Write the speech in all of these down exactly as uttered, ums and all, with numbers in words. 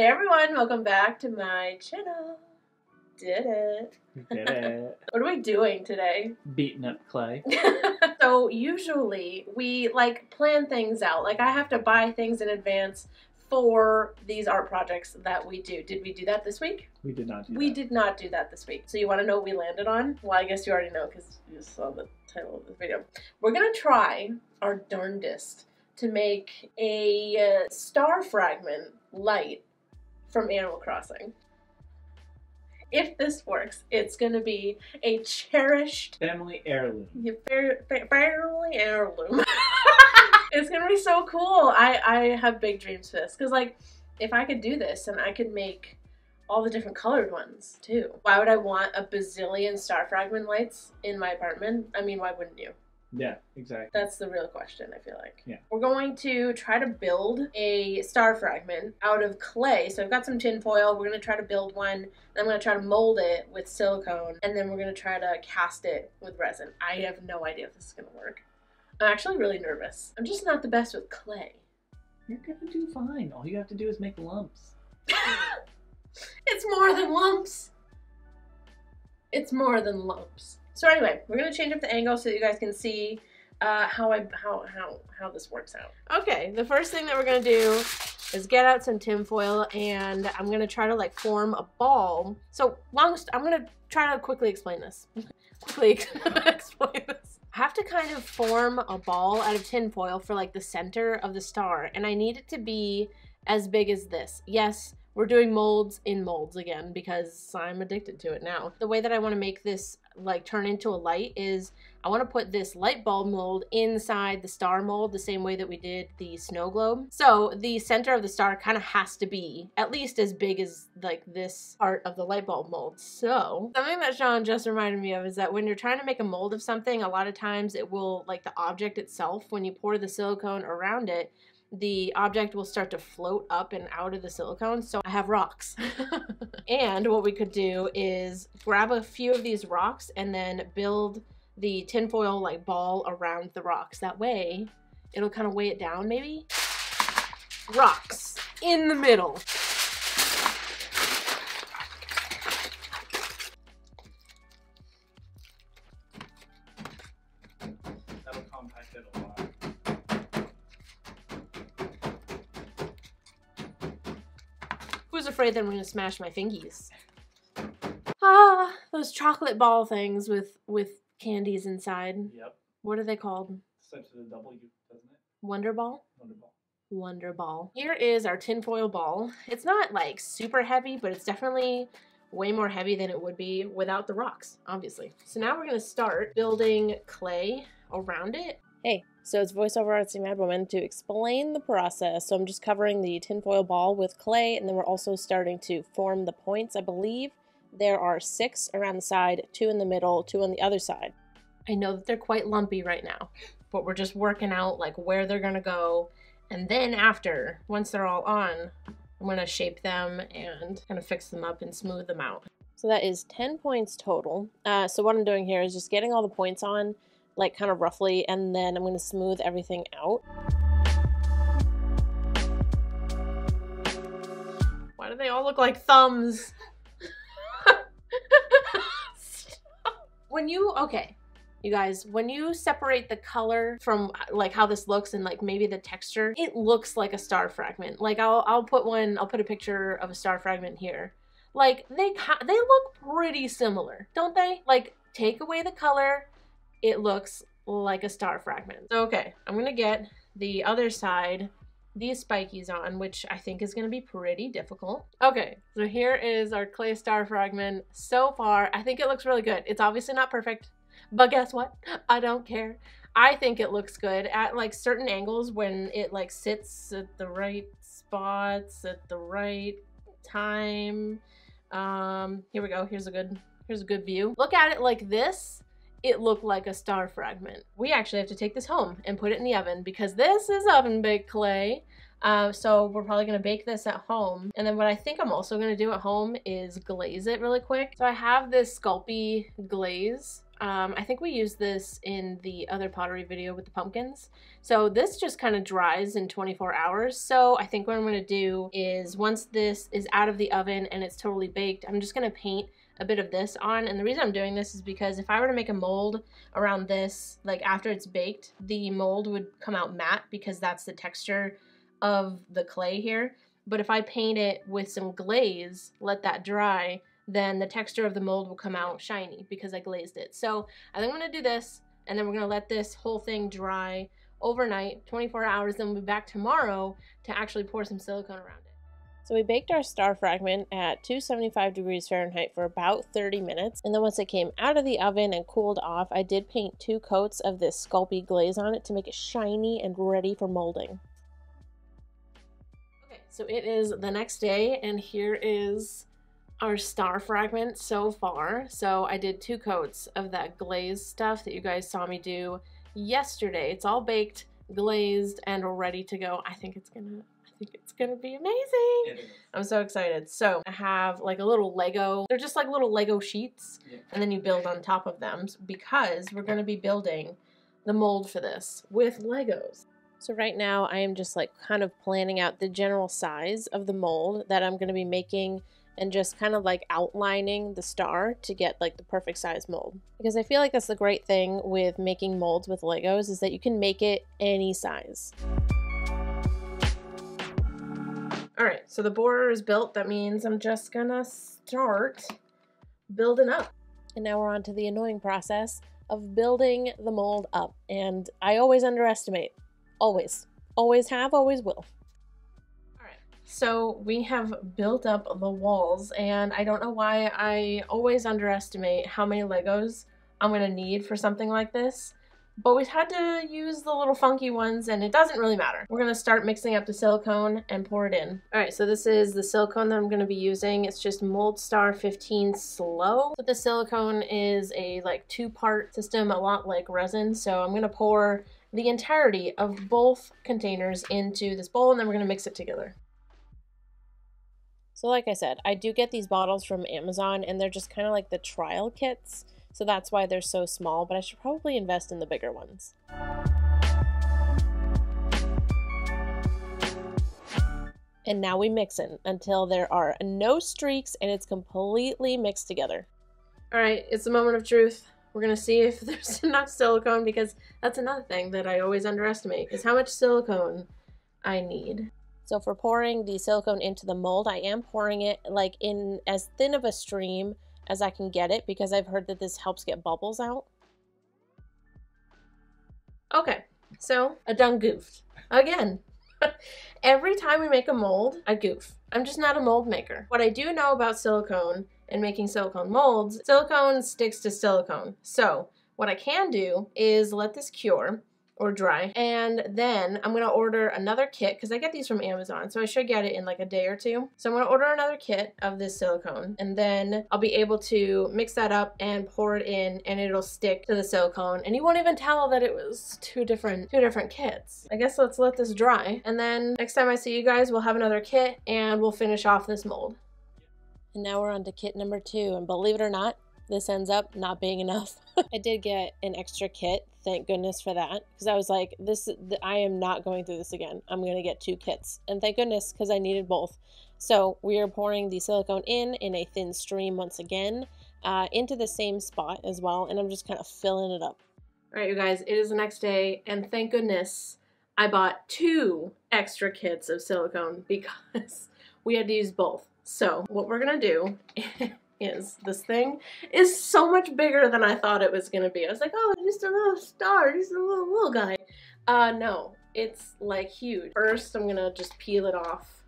Hey everyone, welcome back to my channel. Did it. Did it. What are we doing today? Beating up clay. So usually we like plan things out. Like I have to buy things in advance for these art projects that we do. Did we do that this week? We did not do we that. We did not do that this week. So you want to know what we landed on? Well, I guess you already know because you saw the title of the video. We're going to try our darndest to make a uh, star fragment light from Animal Crossing. If this works, it's gonna be a cherished family heirloom. Yeah, fa fa family heirloom. It's gonna be so cool. I, I have big dreams for this. Cause like, if I could do this and I could make all the different colored ones too, why would I want a bazillion star fragment lights in my apartment? I mean, why wouldn't you? Yeah, exactly. That's the real question, I feel like. Yeah. We're going to try to build a star fragment out of clay. So I've got some tin foil. We're going to try to build one. I'm going to try to mold it with silicone. And then we're going to try to cast it with resin. I have no idea if this is going to work. I'm actually really nervous. I'm just not the best with clay. You're going to do fine. All you have to do is make lumps. It's more than lumps. It's more than lumps. So anyway, we're gonna change up the angle so that you guys can see uh, how I how how how this works out. Okay, the first thing that we're gonna do is get out some tin foil, and I'm gonna try to like form a ball. So long, I'm gonna try to quickly explain this. quickly explain this. I have to kind of form a ball out of tin foil for like the center of the star, and I need it to be as big as this. Yes. We're doing molds in molds again because I'm addicted to it now. The way that I want to make this like turn into a light is I want to put this light bulb mold inside the star mold the same way that we did the snow globe. So the center of the star kind of has to be at least as big as like this part of the light bulb mold. So something that Sean just reminded me of is that when you're trying to make a mold of something, a lot of times it will like the object itself, when you pour the silicone around it, the object will start to float up and out of the silicone. So I have rocks. And what we could do is grab a few of these rocks and then build the tinfoil like ball around the rocks. That way it'll kind of weigh it down maybe. Rocks in the middle. That'll compact it a lot. Who's afraid that I'm gonna smash my fingies? Ah, those chocolate ball things with with candies inside. Yep. What are they called? Starts with a W, doesn't it? Wonderball? Wonderball. Wonderball. Here is our tinfoil ball. It's not like super heavy, but it's definitely way more heavy than it would be without the rocks, obviously. So now we're gonna start building clay around it. Hey. So it's voiceover ArtsyMadwoman to explain the process. So I'm just covering the tinfoil ball with clay, and then we're also starting to form the points. I believe there are six around the side, two in the middle, two on the other side. I know that they're quite lumpy right now, but we're just working out like where they're gonna go. And then after, once they're all on, I'm gonna shape them and kind of fix them up and smooth them out. So that is ten points total. Uh, so what I'm doing here is just getting all the points on, like kind of roughly, and then I'm going to smooth everything out. Why do they all look like thumbs? When you, okay, you guys, when you separate the color from like how this looks and like maybe the texture, it looks like a star fragment. Like I'll, I'll put one, I'll put a picture of a star fragment here. Like they, they look pretty similar, don't they? Like take away the color, it looks like a star fragment. So, okay, I'm gonna get the other side, these spikies on, which I think is gonna be pretty difficult. Okay, so here is our clay star fragment so far. I think it looks really good. It's obviously not perfect, but guess what? I don't care. I think it looks good at like certain angles when it like sits at the right spots at the right time. Um, here we go, here's a good, here's a good view. Look at it like this. It looked like a star fragment. We actually have to take this home and put it in the oven because this is oven baked clay. Uh, so we're probably gonna bake this at home. And then what I think I'm also gonna do at home is glaze it really quick. So I have this Sculpey glaze. Um, I think we used this in the other pottery video with the pumpkins. So this just kind of dries in twenty-four hours. So I think what I'm going to do is once this is out of the oven and it's totally baked, I'm just going to paint a bit of this on. And the reason I'm doing this is because if I were to make a mold around this, like after it's baked, the mold would come out matte because that's the texture of the clay here. But if I paint it with some glaze, let that dry, then the texture of the mold will come out shiny because I glazed it. So I think I'm gonna do this, and then we're gonna let this whole thing dry overnight, twenty-four hours, then we'll be back tomorrow to actually pour some silicone around it. So we baked our star fragment at two seventy-five degrees Fahrenheit for about thirty minutes. And then once it came out of the oven and cooled off, I did paint two coats of this Sculpey glaze on it to make it shiny and ready for molding. Okay, so it is the next day, and here is our star fragment so far. So I did two coats of that glazed stuff that you guys saw me do yesterday. It's all baked, glazed, and ready to go. I think it's gonna, I think it's gonna be amazing. I'm so excited. So I have like a little Lego, they're just like little Lego sheets, yeah. And then you build on top of them because we're gonna be building the mold for this with Legos. So right now I am just like kind of planning out the general size of the mold that I'm gonna be making and just kind of like outlining the star to get like the perfect size mold. Because I feel like that's the great thing with making molds with Legos is that you can make it any size. All right, so the border is built. That means I'm just gonna start building up. And now we're on to the annoying process of building the mold up. And I always underestimate, always, always have, always will. So we have built up the walls, and I don't know why I always underestimate how many Legos I'm gonna need for something like this, but we've had to use the little funky ones and it doesn't really matter. We're gonna start mixing up the silicone and pour it in. All right, so this is the silicone that I'm gonna be using. It's just Mold Star fifteen Slow. But the silicone is a like two-part system, a lot like resin, so I'm gonna pour the entirety of both containers into this bowl, and then we're gonna mix it together. So like I said, I do get these bottles from Amazon, and they're just kind of like the trial kits. So that's why they're so small, but I should probably invest in the bigger ones. And now we mix in until there are no streaks and it's completely mixed together. All right, it's the moment of truth. We're gonna see if there's enough silicone, because that's another thing that I always underestimate is how much silicone I need. So for pouring the silicone into the mold, I am pouring it like in as thin of a stream as I can get it, because I've heard that this helps get bubbles out. Okay, so I done goofed again. Every time we make a mold, I goof. I'm just not a mold maker. What I do know about silicone and making silicone molds, silicone sticks to silicone. So what I can do is let this cure or dry, and then I'm gonna order another kit, because I get these from Amazon, so I should get it in like a day or two. So I'm gonna order another kit of this silicone, and then I'll be able to mix that up and pour it in, and it'll stick to the silicone, and you won't even tell that it was two different two different kits. I guess let's let this dry, and then next time I see you guys, we'll have another kit, and we'll finish off this mold. And now we're on to kit number two, and believe it or not, this ends up not being enough. I did get an extra kit, thank goodness for that, because I was like, this, I am not going through this again. I'm gonna get two kits, and thank goodness, because I needed both. So we are pouring the silicone in in a thin stream once again, uh, into the same spot as well, and I'm just kind of filling it up. All right, you guys, it is the next day, and thank goodness I bought two extra kits of silicone, because we had to use both. So what we're gonna do is this thing is so much bigger than I thought it was gonna be. I was like, oh, just a little star, just a little little guy. Uh, no, it's like huge. First, I'm gonna just peel it off.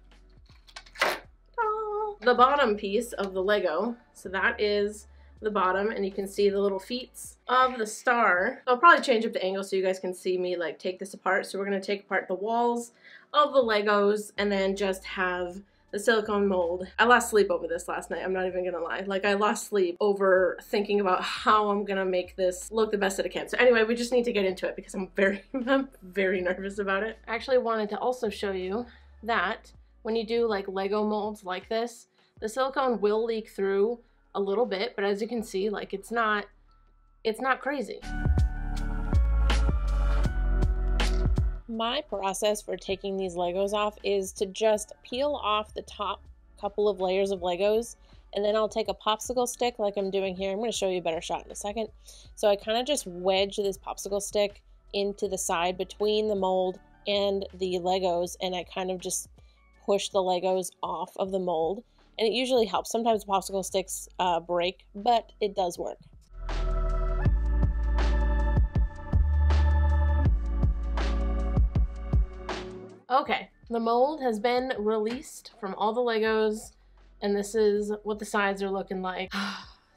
Ta-da! The bottom piece of the Lego. So that is the bottom, and you can see the little feet of the star. I'll probably change up the angle so you guys can see me like take this apart. So we're gonna take apart the walls of the Legos, and then just have the silicone mold. I lost sleep over this last night, I'm not even gonna lie. Like, I lost sleep over thinking about how I'm gonna make this look the best that it can. So anyway, we just need to get into it because I'm very, I'm very nervous about it. I actually wanted to also show you that when you do like Lego molds like this, the silicone will leak through a little bit, but as you can see, like it's not It's not crazy. My process for taking these Legos off is to just peel off the top couple of layers of Legos, and then I'll take a popsicle stick like I'm doing here. I'm going to show you a better shot in a second. So I kind of just wedge this popsicle stick into the side between the mold and the Legos, and I kind of just push the Legos off of the mold, and it usually helps. Sometimes popsicle sticks uh, break, but it does work. Okay, the mold has been released from all the Legos, and this is what the sides are looking like.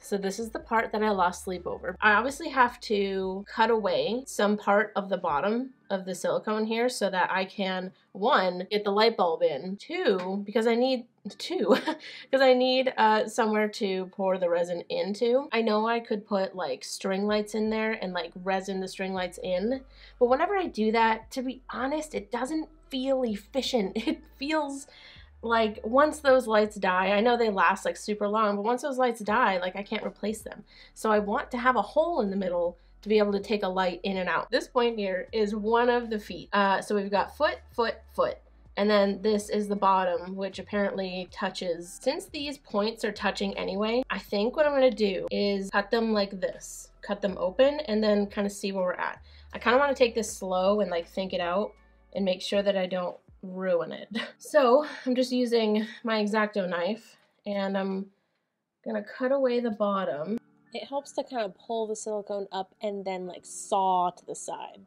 So this is the part that I lost sleep over. I obviously have to cut away some part of the bottom of the silicone here so that I can, one, get the light bulb in, two, because I need, two, because I need uh, somewhere to pour the resin into. I know I could put like string lights in there and like resin the string lights in, but whenever I do that, to be honest, it doesn't feel efficient. It feels like once those lights die, I know they last like super long, but once those lights die, like I can't replace them. So I want to have a hole in the middle to be able to take a light in and out. This point here is one of the feet. Uh, so we've got foot, foot, foot. And then this is the bottom, which apparently touches. Since these points are touching anyway, I think what I'm gonna do is cut them like this, cut them open and then kind of see where we're at. I kind of want to take this slow and like think it out and make sure that I don't ruin it. So I'm just using my X-Acto knife and I'm gonna cut away the bottom. It helps to kind of pull the silicone up and then like saw to the side.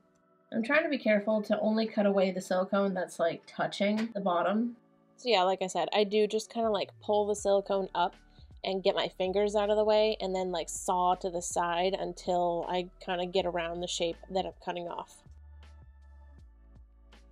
I'm trying to be careful to only cut away the silicone that's like touching the bottom. So yeah, like I said, I do just kind of like pull the silicone up and get my fingers out of the way and then like saw to the side until I kind of get around the shape that I'm cutting off.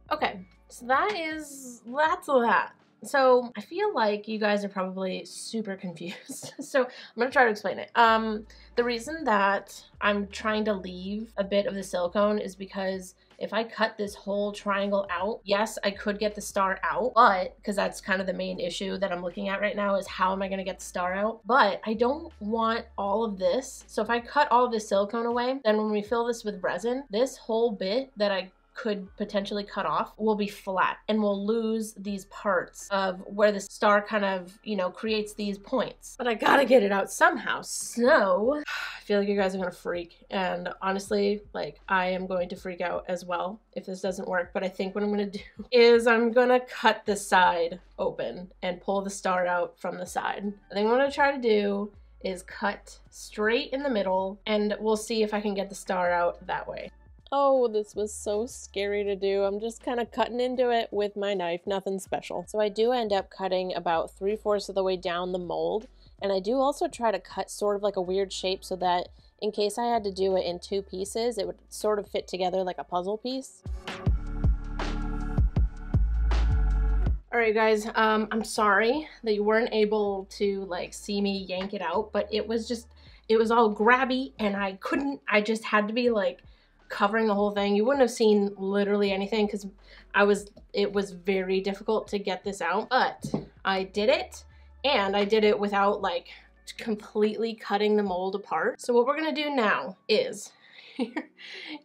Okay, so that is, that's that. So I feel like you guys are probably super confused. So I'm gonna try to explain it. Um, the reason that I'm trying to leave a bit of the silicone is because if I cut this whole triangle out, yes, I could get the star out, but, because that's kind of the main issue that I'm looking at right now is how am I gonna get the star out? But I don't want all of this. So if I cut all of this silicone away, then when we fill this with resin, this whole bit that I could potentially cut off will be flat and we'll lose these parts of where the star kind of, you know, creates these points. But I gotta get it out somehow. So I feel like you guys are gonna freak. And honestly, like I am going to freak out as well if this doesn't work. But I think what I'm gonna do is I'm gonna cut the side open and pull the star out from the side. I think what I'm gonna try to do is cut straight in the middle and we'll see if I can get the star out that way. Oh, this was so scary to do. I'm just kind of cutting into it with my knife, nothing special. So I do end up cutting about three-fourths of the way down the mold, and I do also try to cut sort of like a weird shape so that in case I had to do it in two pieces, it would sort of fit together like a puzzle piece. All right, guys, um, I'm sorry that you weren't able to like see me yank it out, but it was just, it was all grabby and I couldn't, I just had to be like, covering the whole thing. You wouldn't have seen literally anything because I was, it was very difficult to get this out, but I did it and I did it without like completely cutting the mold apart. So what we're gonna do now is,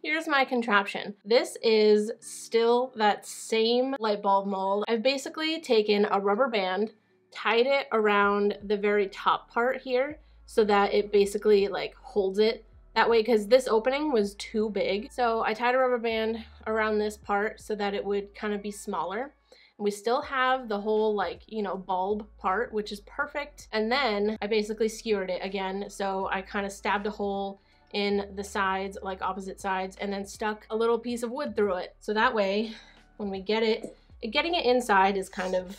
here's my contraption. This is still that same light bulb mold. I've basically taken a rubber band, tied it around the very top part here so that it basically like holds it that way, because this opening was too big. So I tied a rubber band around this part so that it would kind of be smaller. And we still have the whole like, you know, bulb part, which is perfect. And then I basically skewered it again. So I kind of stabbed a hole in the sides, like opposite sides, and then stuck a little piece of wood through it. So that way, when we get it, getting it inside is kind of,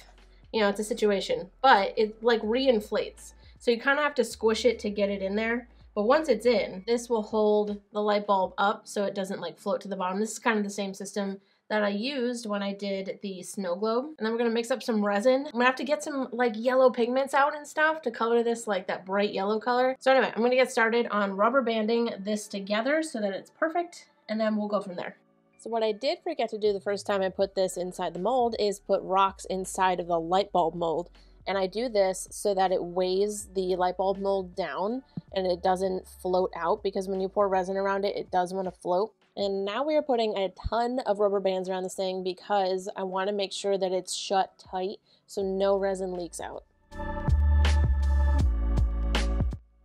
you know, it's a situation, but it like reinflates. So you kind of have to squish it to get it in there. But once it's in, this will hold the light bulb up so it doesn't like float to the bottom. This is kind of the same system that I used when I did the snow globe. And then we're gonna mix up some resin. I'm gonna have to get some like yellow pigments out and stuff to color this like that bright yellow color. So anyway, I'm gonna get started on rubber banding this together so that it's perfect, and then we'll go from there. So what I did forget to do the first time I put this inside the mold is put rocks inside of the light bulb mold. And I do this so that it weighs the light bulb mold down and it doesn't float out, because when you pour resin around it, it does want to float. And now we are putting a ton of rubber bands around this thing because I want to make sure that it's shut tight so no resin leaks out.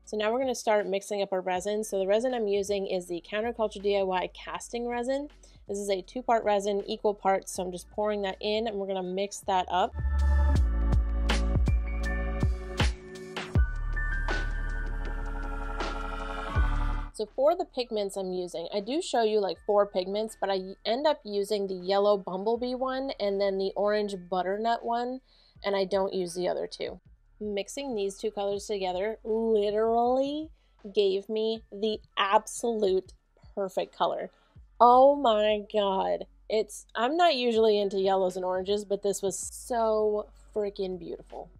So now we're going to start mixing up our resin. So the resin I'm using is the Counterculture D I Y casting resin. This is a two-part resin, equal parts, so I'm just pouring that in and we're going to mix that up. So for the pigments I'm using, I do show you like four pigments, but I end up using the yellow bumblebee one and then the orange butternut one, and I don't use the other two. Mixing these two colors together literally gave me the absolute perfect color. Oh my god. It's, I'm not usually into yellows and oranges, but this was so freaking beautiful.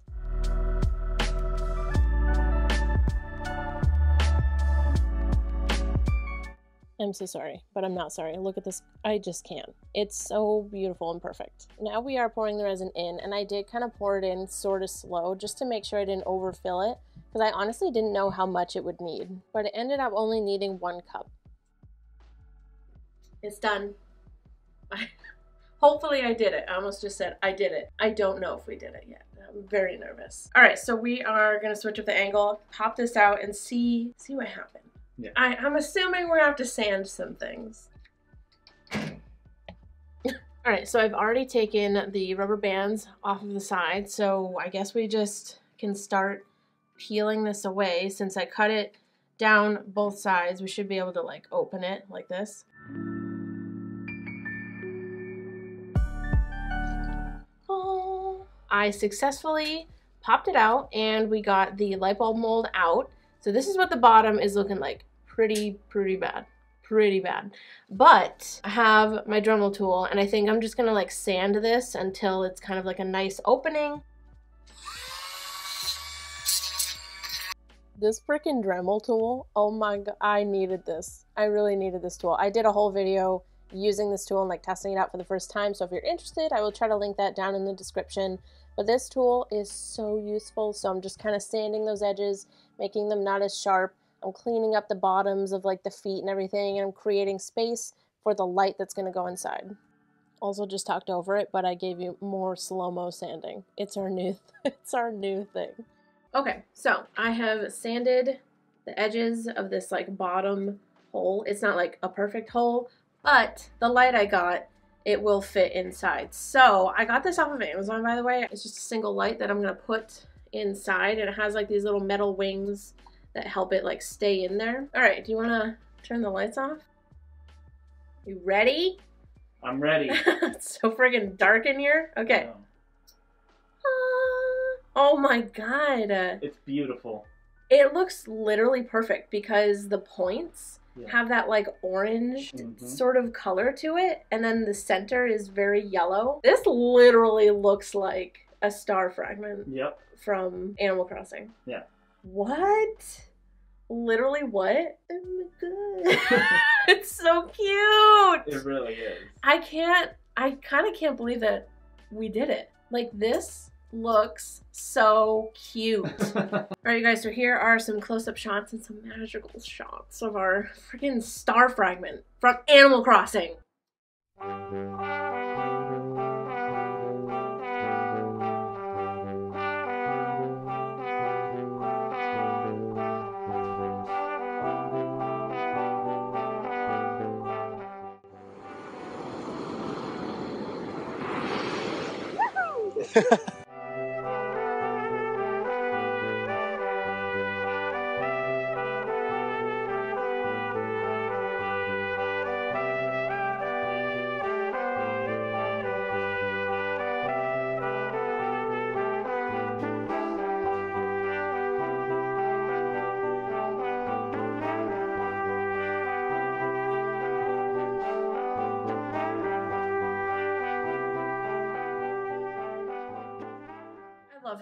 I'm so sorry, but I'm not sorry. Look at this. I just can't. It's so beautiful and perfect. Now we are pouring the resin in, and I did kind of pour it in sort of slow just to make sure I didn't overfill it, because I honestly didn't know how much it would need, but it ended up only needing one cup. It's done. Hopefully I did it. I almost just said I did it. I don't know if we did it yet. I'm very nervous. All right, so we are going to switch up the angle, pop this out, and see see what happened. Yeah. I, I'm assuming we're gonna have to sand some things. All right, so I've already taken the rubber bands off of the side, so I guess we just can start peeling this away. Since I cut it down both sides, we should be able to like open it like this. Oh, I successfully popped it out and we got the light bulb mold out. So this is what the bottom is looking like. Pretty, pretty bad, pretty bad. But I have my Dremel tool and I think I'm just gonna like sand this until it's kind of like a nice opening. This frickin' Dremel tool, oh my god, I needed this. I really needed this tool. I did a whole video using this tool and like testing it out for the first time. So if you're interested, I will try to link that down in the description. But this tool is so useful, so I'm just kind of sanding those edges, making them not as sharp. I'm cleaning up the bottoms of like the feet and everything, and I'm creating space for the light that's gonna go inside. Also just talked over it, but I gave you more slow-mo sanding. It's our new, it's our new thing. Okay, so I have sanded the edges of this like bottom hole. It's not like a perfect hole, but the light I got, it will fit inside. So I got this off of Amazon, by the way. It's just a single light that I'm gonna put inside, and it has like these little metal wings that help it like stay in there. All right, do you wanna turn the lights off? You ready? I'm ready. It's so friggin' dark in here. Okay. Yeah. Uh, oh my god. It's beautiful. It looks literally perfect because the points have that like orange mm-hmm. sort of color to it, and then the center is very yellow. This literally looks like a star fragment yep. from Animal Crossing. Yeah. What? Literally what? Oh my god. It's so cute. It really is. I can't, I kind of can't believe that we did it. Like this looks so cute. All right, you guys, so here are some close-up shots and some magical shots of our freaking star fragment from Animal Crossing. Woohoo!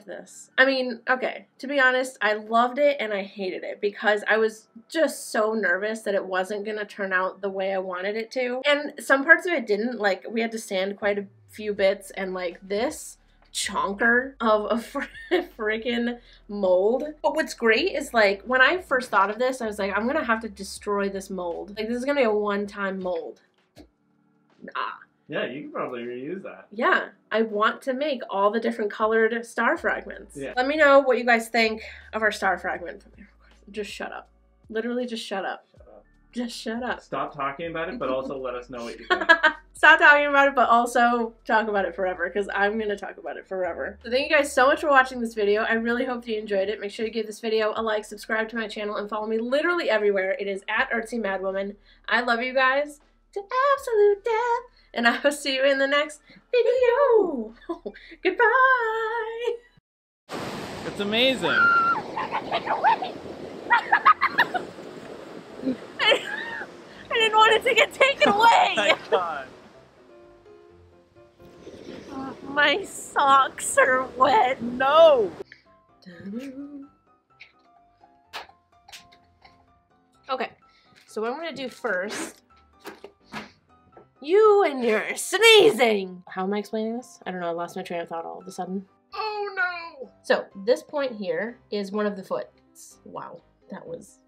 This. I mean, okay, to be honest, I loved it and I hated it because I was just so nervous that it wasn't going to turn out the way I wanted it to. And some parts of it didn't, like we had to sand quite a few bits, and like this chonker of a fr freaking mold. But what's great is, like, when I first thought of this, I was like, I'm gonna have to destroy this mold. Like, this is gonna be a one-time mold. Nah. Yeah, you can probably reuse that. Yeah, I want to make all the different colored star fragments. Yeah. Let me know what you guys think of our star fragment. Just shut up. Literally just shut up. Shut up. Just shut up. Stop talking about it, but also let us know what you think. Stop talking about it, but also talk about it forever, because I'm going to talk about it forever. So thank you guys so much for watching this video. I really hope that you enjoyed it. Make sure to give this video a like, subscribe to my channel, and follow me literally everywhere. It is at ArtsyMadwoman. I love you guys to absolute death. And I will see you in the next video. Goodbye. It's amazing. I didn't want it to get taken away. Oh my God. My socks are wet. No. Okay. So what I'm gonna do first. You and your sneezing! How am I explaining this? I don't know, I lost my train of thought all of a sudden. Oh no! So, this point here is one of the foots. Wow, that was...